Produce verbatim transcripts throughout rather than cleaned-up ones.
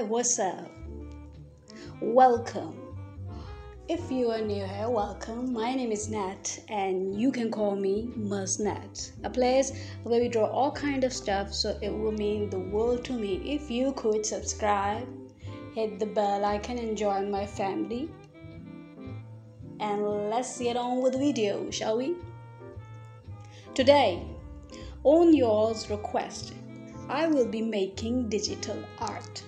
Hi, what's up? Welcome. If you are new here, welcome. My name is Nat and you can call me Muznat, a place where we draw all kind of stuff, so it will mean the world to me if you could subscribe, hit the bell icon and join my family. And let's get on with the video, shall we? Today, on yours request, I will be making digital art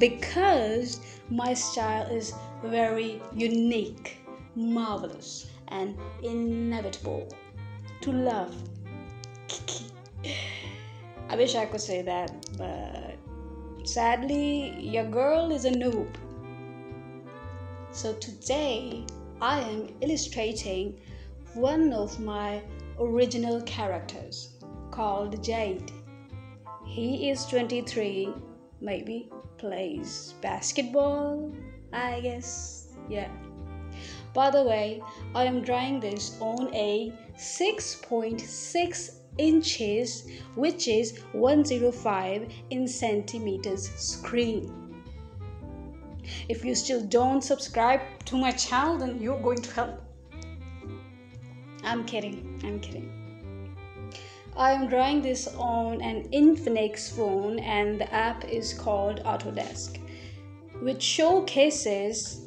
because my style is very unique, marvelous, and inevitable to love. I wish I could say that, but sadly, your girl is a noob. So today, I am illustrating one of my original characters called Jade. He is twenty-three, maybe plays basketball, I guess. Yeah. By the way, I am drawing this on a six point six inches, which is one hundred five in centimeters screen. If you still don't subscribe to my channel, then you're going to help. I'm kidding, I'm kidding. I am drawing this on an Infinix phone and the app is called Autodesk, which showcases,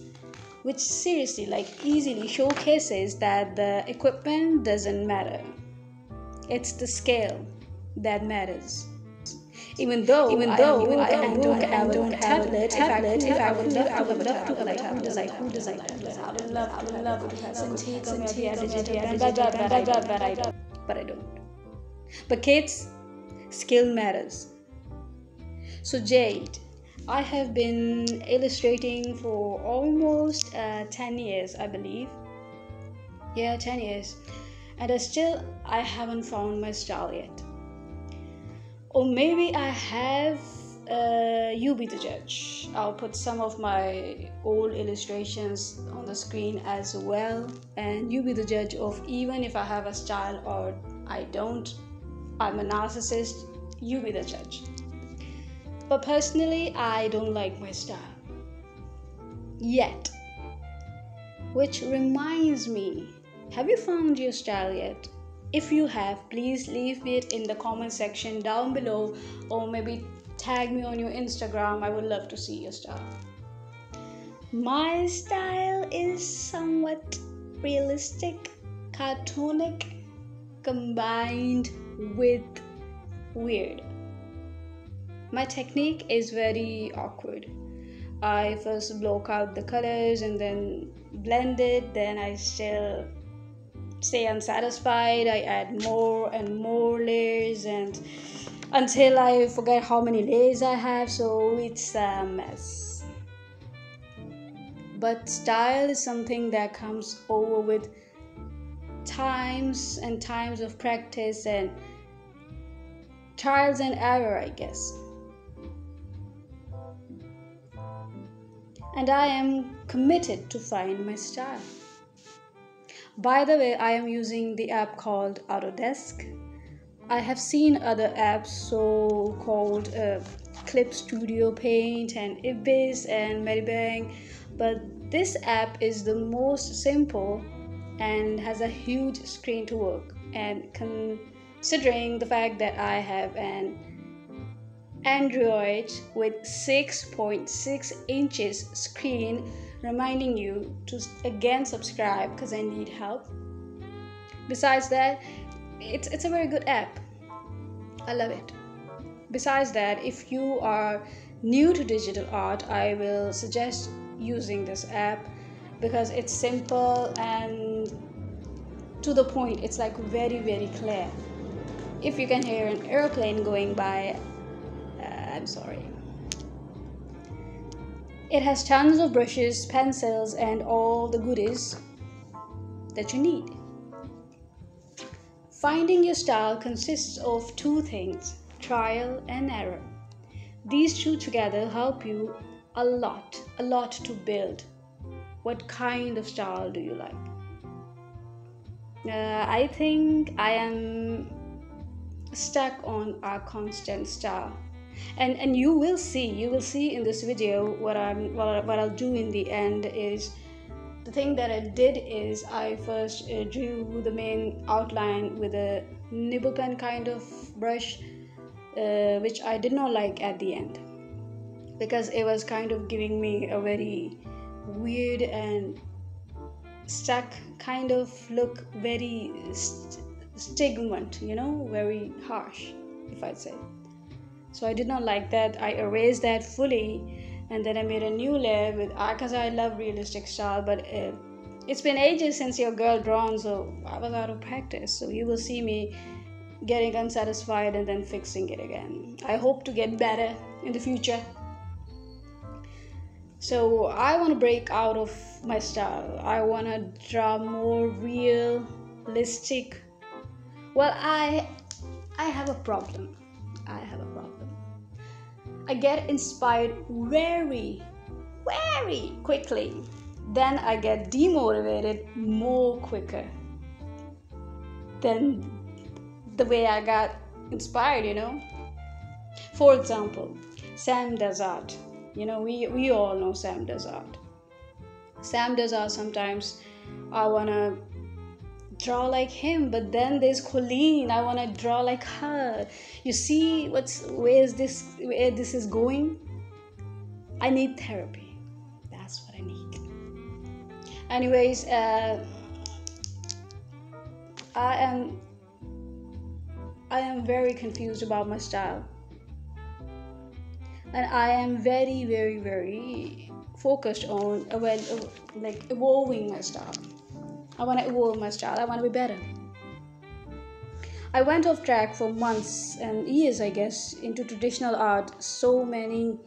which seriously, like, easily showcases that the equipment doesn't matter. It's the scale that matters. Even though, even though, even though I am broke and don't have a tablet, if I would love, I would love to like who does like who does like who does I would love, I would love to have some tea, some tea, and I but I don't. But kids, skill matters. So Jade, I have been illustrating for almost uh, ten years, I believe. Yeah, ten years, and I still I haven't found my style yet. Or maybe I have, uh, you be the judge. I'll put some of my old illustrations on the screen as well, and you be the judge of even if I have a style or I don't. I'm a narcissist, you be the judge. But personally, I don't like my style. Yet. Which reminds me, have you found your style yet? If you have, please leave it in the comment section down below, or maybe tag me on your Instagram. I would love to see your style. My style is somewhat realistic, cartoonic, combined with weird. My technique is very awkward. I first block out the colors and then blend it, then I still stay unsatisfied. I add more and more layers and until I forget how many layers I have, so it's a mess. But style is something that comes over with times and times of practice and trials and error, I guess. And I am committed to find my style. By the way, I am using the app called Autodesk. I have seen other apps, so called uh, Clip Studio Paint and Ibis and Medibang, but this app is the most simple and has a huge screen to work. And considering the fact that I have an Android with six point six inches screen, reminding you to again subscribe because I need help. Besides that, it's, it's a very good app. I love it. Besides that, if you are new to digital art, I will suggest using this app because it's simple and to the point. It's like very, very clear. If you can hear an airplane going by, uh, I'm sorry. It has tons of brushes, pencils, and all the goodies that you need. Finding your style consists of two things, trial and error. These two together help you a lot, a lot to build. What kind of style do you like? Uh, I think I am stuck on a constant style. and and you will see you will see in this video what I'm what, what I'll do in the end is the thing that I did is I first uh, drew the main outline with a nibble pen kind of brush, uh, which I did not like at the end because it was kind of giving me a very weird and stuck kind of look, very st stigmat, you know, very harsh, if I'd say. So I did not like that. I erased that fully, and then I made a new layer with because I love realistic style, but uh, it's been ages since your girl drawn, so I was out of practice. So you will see me getting unsatisfied and then fixing it again. I hope to get better in the future. So I want to break out of my style. I want to draw more realistic. Well, I I have a problem. I have a problem. I get inspired very, very quickly. Then I get demotivated more quicker than the way I got inspired, you know. For example, Sam Does Art. You know, we, we all know Sam Does Art. Sam Does Art, sometimes I want to draw like him, but then there's Colleen, I want to draw like her. You see what's where is this where this is going? I need therapy. That's what I need. Anyways, uh, I am I am very confused about my style. And I am very, very, very focused on uh, well, uh, like evolving my style. I want to evolve my style. I want to be better. I went off track for months and years, I guess, into traditional art. So many,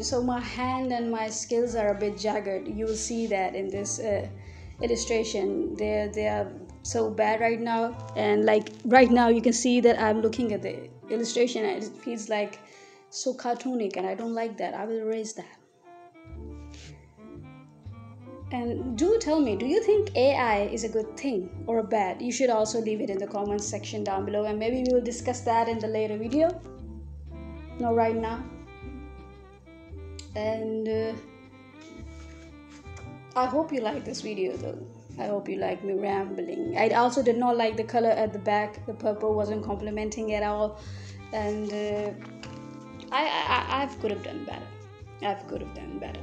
so my hand and my skills are a bit jagged. You will see that in this uh, illustration. They they are so bad right now. And like right now, you can see that I'm looking at the illustration and it feels like so cartoonic, and I don't like that. I will erase that. And do tell me, do you think A I is a good thing or a bad? You should also leave it in the comments section down below, and maybe we will discuss that in the later video. Not right now. And uh, I hope you like this video though. I hope you like me rambling. I also did not like the color at the back. The purple wasn't complimenting at all, and uh, I, I I could have done better. I could have done better.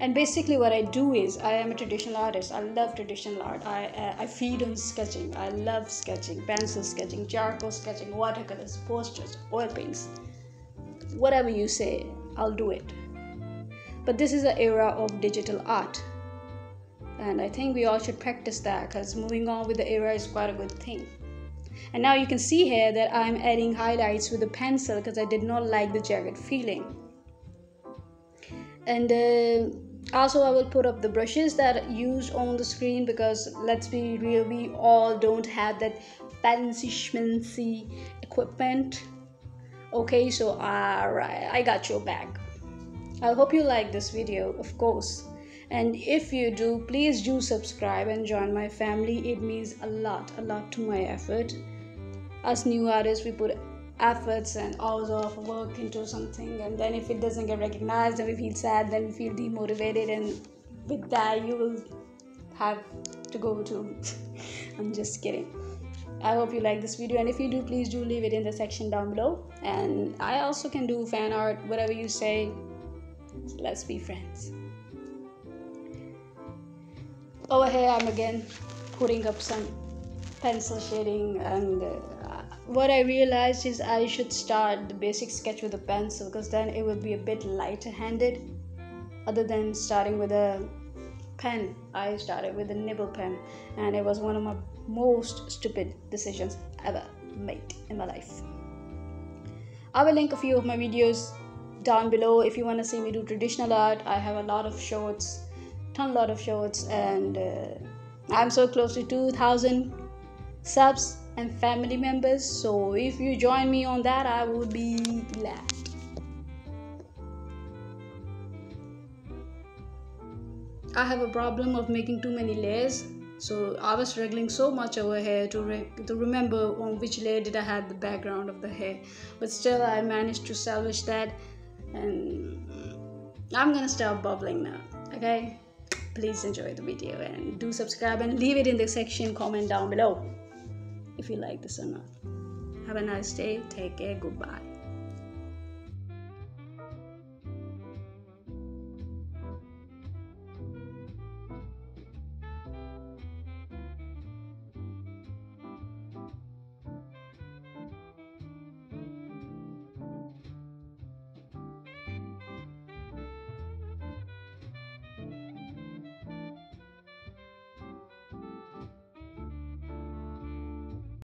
And basically, what I do is I am a traditional artist. I love traditional art. I uh, I feed on sketching. I love sketching, pencil sketching, charcoal sketching, watercolors, posters, oil paints. Whatever you say, I'll do it. But this is the era of digital art. And I think we all should practice that, because moving on with the era is quite a good thing. And now you can see here that I'm adding highlights with a pencil because I did not like the jagged feeling. And uh, also I will put up the brushes that I used on the screen, because let's be real, we all don't have that fancy schmancy equipment. Okay, so alright, I got your back. I hope you like this video, of course. And if you do, please do subscribe and join my family. It means a lot, a lot to my effort. As new artists, we put efforts and hours of work into something, and then if it doesn't get recognized, then we feel sad, then we feel demotivated, and with that you will have to go to I'm just kidding. I hope you like this video, and if you do, please do leave it in the section down below. And I also can do fan art, whatever you say. Let's be friends. Over here, I'm again putting up some pencil shading, and uh, what I realized is I should start the basic sketch with a pencil, because then it would be a bit lighter handed other than starting with a pen. I started with a nibble pen, and it was one of my most stupid decisions ever made in my life. I will link a few of my videos down below if you want to see me do traditional art. I have a lot of shorts. A lot of shorts, and uh, I'm so close to two thousand subs and family members, so if you join me on that, I would be glad. I have a problem of making too many layers So I was struggling so much over here to, re to remember on which layer did I have the background of the hair. But still I managed to salvage that, and I'm gonna stop bubbling now, okay? Please enjoy the video and do subscribe and leave it in the section comment down below if you like this or not. Have a nice day, take care, goodbye.